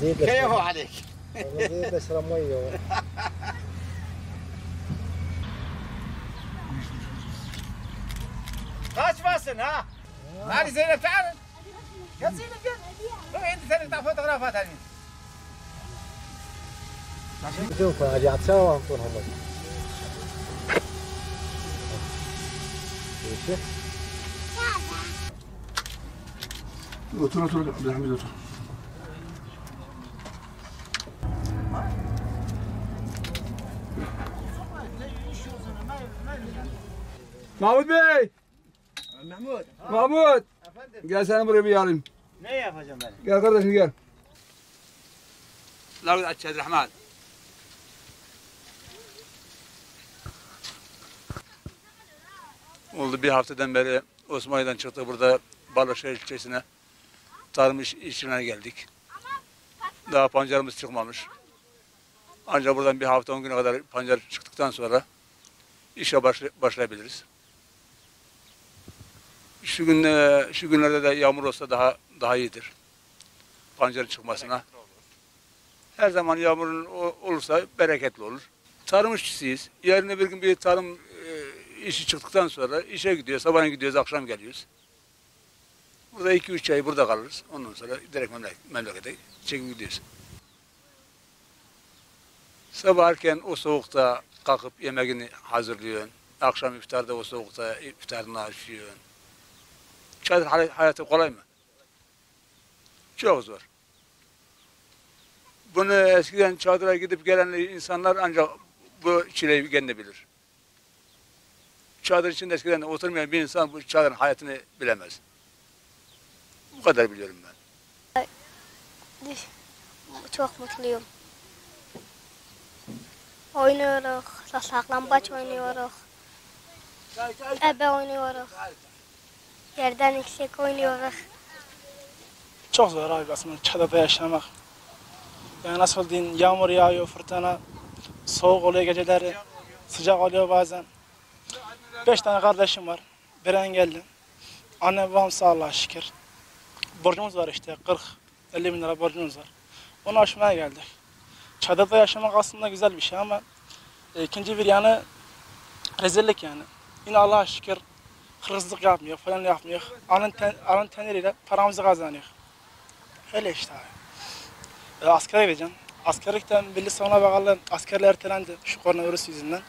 كيف عليك؟ والله زيد بشرب ميه. خش باسن ها؟ هذه زينب تعال. يا زينب يلا. روح انت ثاني تاع فوتوغرافات هذه. شوف اجي اتساوى ونطول هذا. شوف. اوتر اوتر عبد الحميد اوتر. Mahmut Bey! Mahmut! Mahmut! Efendim? Gel seni buraya bir alayım. Ne yapacağım ben? Gel kardeşim gel. Allah'u açacağız Rahman. Oldu bir haftadan beri Osmaniye'den çıktı burada Balışeyh ilçesine. Tarım işine geldik. Daha pancarımız çıkmamış. Ancak buradan bir hafta 10 güne kadar pancar çıktıktan sonra işe başlayabiliriz. Şu günlerde de yağmur olsa daha iyidir. Pancarın çıkmasına. Her zaman yağmurun olursa bereketli olur. Tarım işçisiyiz. Yarın bir gün bir tarım işi çıktıktan sonra işe gidiyoruz. Sabahleyin gidiyoruz, akşam geliyoruz. Burada 2-3 ay burada kalırız. Ondan sonra direkt memlekete çekip gidiyoruz. Sabah erken o soğukta kalkıp yemeğini hazırlıyorsun. Akşam iftarda o soğukta iftarını açıyorsun. Çadır hayatı kolay mı? Çok zor. Bunu eskiden çadıra gidip gelen insanlar ancak bu çileyi kendine bilir. Çadır içinde eskiden oturmayan bir insan bu çadırın hayatını bilemez. Bu kadar biliyorum ben. Çok mutluyum. Oynuyoruz, saklambaç oynuyoruz, ebe oynuyoruz, yerden yüksek oynuyoruz. Çok zor abi aslında çadırda yaşamak. Yani nasıl diyeyim, yağmur yağıyor, fırtına, soğuk oluyor geceleri, sıcak oluyor bazen. 5 tane kardeşim var, bir engelli. Anne babam sağ Allah'a şükür. Borcumuz var işte, 40-50 bin lira borcumuz var. Onu aşmaya geldik. Çadırda yaşamak aslında güzel bir şey ama ikinci bir yanı rezillik yani. Yine Allah'a şükür hırsızlık yapmıyor, falan yapmıyor. Alın teneriyle paramızı kazanıyor. Öyle işte abi. Askere gideceğim. Askerlikten Milli Savunma Bakanlığı askerliği ertelendi şu koronavirüs yüzünden.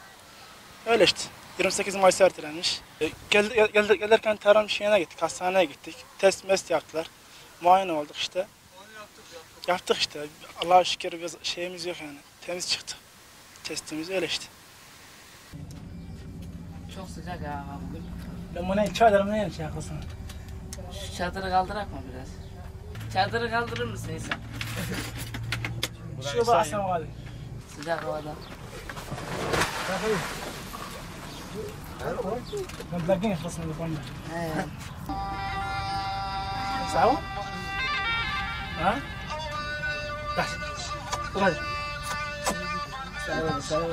Öyle işte. 28 Mayıs'a ertelenmiş. Gelirken tarım şeyine gittik, hastaneye gittik. Test yaptılar. Muayene olduk işte. Yaptık işte. Allah'a şükür bir şeyimiz yok yani. Temiz çıktı. Testimiz öyle işte. Çok sıcak ya bugün. Ben buna çadırımdan yanlış yaklasana. Şu çadırı kaldırak mı biraz? Çadırı kaldırır mısın insan? Şurada asam abi. Sıcak havada. Ben bırakın yaklasana bu konuda. He. Sağ ol. Ha? Gel. Gel. Sağ ol.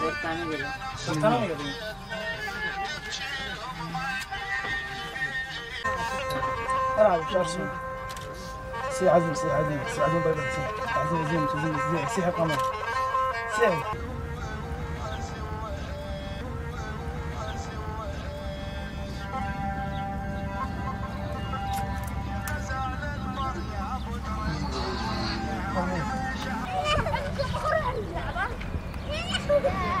Dört tane geldi. Bravo, çarşı. سي عزم سي عدي سي عدم طيب سي عزم عزم عزم سي حقمر سي